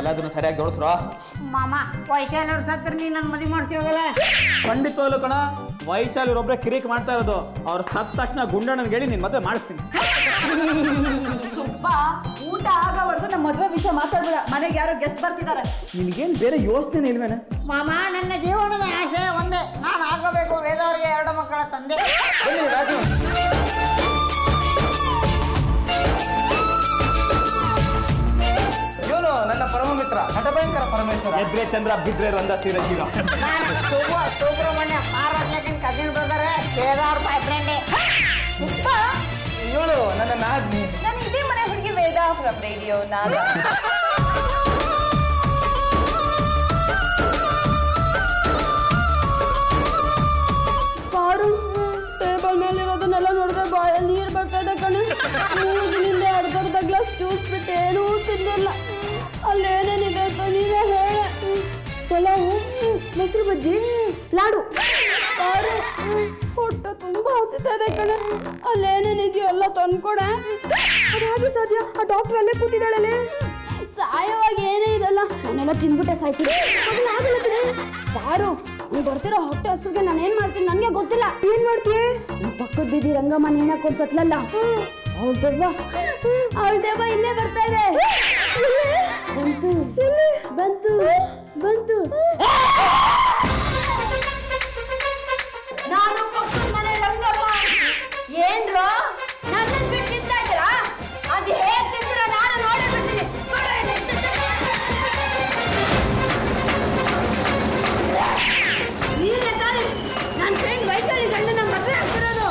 ಎಲ್ಲದನ್ನ ಸರಿಯಾಗಿ ಜೋಡಿಸ್ರಾ ಮಾಮ? ವೈಶಾಲಿ ಅವರು ಸತ್ರ ನೀ ನನ್ನ ಮದುವೆ ಮಾಡ್ತೀಯ ಹೋಗಲ್ಲ? ಖಂಡಿತವಾಗಲೂ ಕಣ, ವೈಶಾಲಿ ಒಬ್ಬರೇ ಕಿರಿಕ್ ಮಾಡ್ತಾ ಇರೋದು. ಅವರು ಸತ್ತ ತಕ್ಷಣ ಗುಂಡಣ್ಣನಿಗೆ ಹೇಳಿ ನಿನ್ನ ಮದುವೆ ಮಾಡ್ತೀನಿ. ಸುಬ್ಬಾ, ಊಟ ಆಗವರೆಗೂ ನಮ್ಮ ಮದುವೆ ವಿಷಯ ಮಾತಾಡಬೇಡ. ಮನೆಗೆ ಯಾರೋ ಗೆಸ್ಟ್ ಬರ್ತಿದ್ದಾರೆ. ನಿನಗೇನ್ ಬೇರೆ ಯೋಚನೆ ಇಲ್ವೇನ? ಮಾಮ, ನನ್ನ ಜೀವನದ ಆಸೆ ಒಂದೇ, ನಾನು ಆಗಬೇಕು ವೇದವರಿಗೆ ಎರಡು ಮಕ್ಕಳ ತಂದೆ. ನನ್ನ ಪರಮ ಮಿತ್ರ ನಟಭಯಂಕರ ಪರಮೇಶ್ವರ ಎದ್ರೆ ಚಂದ್ರ ಬಿದ್ರೆ ರಂದ ತೀರ ಜೀವ ಸುಬ್ರಹ್ಮಣ್ಯ ಪಾರ್ವತಿಯಕನ್ cousin brother Kedar boyfriend. ಇವಳು ನನ್ನ ನಾದಿನಿ, ನಾನು ಇದೇ ಮನೆ ಹುಡುಗಿ ವೇದಾ ಫ್ರಮ್ ರೇಡಿಯೋ. ನಾನು ಪಾಡು ಟೇಬಲ್ ಮೇಲೆ ಇರೋದನ್ನೆಲ್ಲ ನೋಡಿದ್ರೆ ಬಾಯಲ್ಲಿ ನೀರು ಬರ್ತಾ ಇದೆ ಕಣೆ. ಮೂರು ದಿನದಿಂದ ಅರ್ಧರ್ಧ ಗ್ಲಾಸ್ ಜ್ಯೂಸ್ ಬಿಟ್ಟು ಏನೂ ತಿಂದಿಲ್ಲ. ಅಲ್ಲೇನೇನಿದೆ ಅಂತ ನೀನೇ ಹೇಳ. ಪಲಾವು, ಮೊಸರು ಬಜ್ಜಿ, ಲಾಡು, ಪಾರು, ಹೊಟ್ಟೆ ತುಂಬ ಹಸಿತಾ ಇದೆ ಕಣೆ. ಅಲ್ಲೇನೇನಿದೆಯೋ ಎಲ್ಲ ತಂದ್ಕೊಡ. ಅದು ಹೇಗೆ ಸಾಧ್ಯ? ಆ ಡಾಕ್ಟ್ರ್ ಅಲ್ಲೇ ಕೂತಿದ್ದಾಳಲ್ಲೇ. ಸಾಯವಾಗ ಏನೇ ಇದಲ್ಲ, ನಾನೆಲ್ಲ ತಿಂದ್ಬಿಟ್ಟೆ ಸಾಯ್ತೀನಿ. ಅದನ್ನ ಆಗಲ್ಲ ಕಣೆ. ಪಾರು, ನೀವು ಬರ್ತಿರೋ ಹೊಟ್ಟೆ ಹಸಿಗೆ ನಾನೇನು ಮಾಡ್ತೀನಿ ನನಗೆ ಗೊತ್ತಿಲ್ಲ. ಏನು ಮಾಡ್ತೀಯ? ನಮ್ಮ ಪಕ್ಕದ ಬೀದಿ ರಂಗಮ್ಮ ನೀನಕ್ಕೆ ಒಂದು ಸತ್ಲಲ್ಲ, ಅವಳ ದೆವ್ವ ಇನ್ನೇ ಬರ್ತಾ ಇದೆ. ಬಂತು ಬಂತು ಬಂತು. ನಾನು ಪಕ್ಕದ ಮನೆ ರಂಗಮ್ಮ. ಏನ್ರೋ ನನ್ನ ಬಿಟ್ಟು ತಿಂತಾ ಇದ್ದೀರಾ? ಅದು ಹೇಗೆ ತಿಂತೀರೋ ನಾನು ನೋಡಿ ಬಿಡ್ತೀನಿ. ಈಗ ತಾನೇ ನನ್ನ ಫ್ರೆಂಡ್ ವೈಶಾಲಿ ಗಂಡ ನನ್ನ ಮದುವೆ ಆಗ್ತಿರೋದು.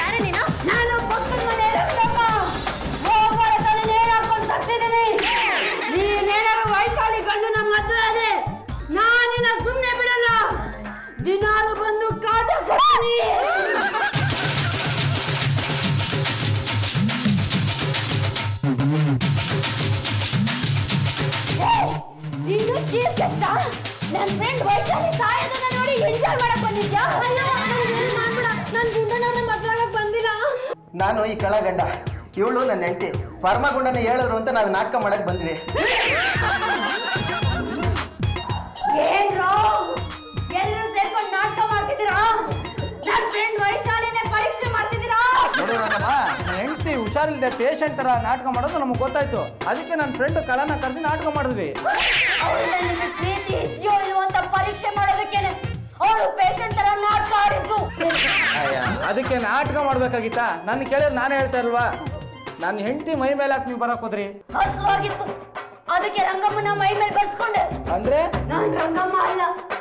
ಯಾರೇ ನೀನು? ನಾನು ಪಕ್ಕದ ಮನೆ ರಂಗಮ್ಮ. ಹೋಗೋದನ್ನ ನೇರ ಹಾಕೊಂಡು ಸತ್ತಿದ್ದೀನಿ. ವೈಶಾಲಿ ಗಂಡು ನಮ್ಮ ಹತ್ರ ಆದ್ರೆ ನಾನಿನ್ನ ಸುಮ್ಮನೆ ಬಿಡಲ್ಲ. ದಿನಾಲು ಬಂದು ಕಾಟ ಕೊಡ್ತೀನಿ. ನೀನು ಚೀಸ್ ಕೆಟ್ಟ ನನ್ನ ಫ್ರೆಂಡ್ ವೈಶಾಲಿ ಸಾಯೋದನ್ನ ನೋಡಿ ಎಂಜಾಯ್ ಮಾಡಕ್ ಬಂದಿದ್ಯಾ? ಮಾಡ್ಬೇಡ, ನಾನು ಗುಂಡಣ್ಣವ್ರನ್ನ ಮದ್ರಾಗಕ್ ಬಂದಿಲ್ಲ. ನಾನು ಈ ಕಳಗಂಡ, ಇವಳು ನನ್ನ ಹೆಂಡತಿ. ಪರಮಗುಂಡನ ಹೇಳಿದ್ರು ಅಂತ ನಾವು ನಾಟಕ ಮಾಡಕ್ ಬಂದ್ವಿ. ಹೆಂಡತಿ ಹುಷಾರಿಲ್ಲದೆ ಪೇಷಂಟ್ ತರ ನಾಟಕ ಮಾಡೋದು ನಮ್ಗೆ ಗೊತ್ತಾಯ್ತು. ಅದಕ್ಕೆ ನನ್ನ ಫ್ರೆಂಡ್ ಕಲಾನ ಕರೆದು ನಾಟಕ ಮಾಡಿದ್ವಿ. ಪರೀಕ್ಷೆ ಮಾಡೋದಕ್ಕೆ ಅವಳು ಪೇಷಂಟ್ ತರ ನಾಟಕ ಆಡಿದ್ದು. ಅದಕ್ಕೆ ನಾಟಕ ಮಾಡ್ಬೇಕಾಗಿತ್ತಾ? ನನ್ನ ಕೇಳಿದ್ರೆ ನಾನೇ ಹೇಳ್ತಾ ಇಲ್ವಾ, ನನ್ನ ಹೆಂಡತಿ ಮೈ ಮೇಲೆ ಹಾಕಿ ನೀವು ಬರಕ್ ಹೋದ್ರಿ. ಹಸುವಾಗಿತ್ತು, ಅದಕ್ಕೆ ರಂಗಮ್ಮನ ಮೈ ಮೇಲೆ ಬರ್ಸ್ಕೊಂಡೆ. ಅಂದ್ರೆ ನಾನು ರಂಗಮ್ಮ ಅಲ್ಲ,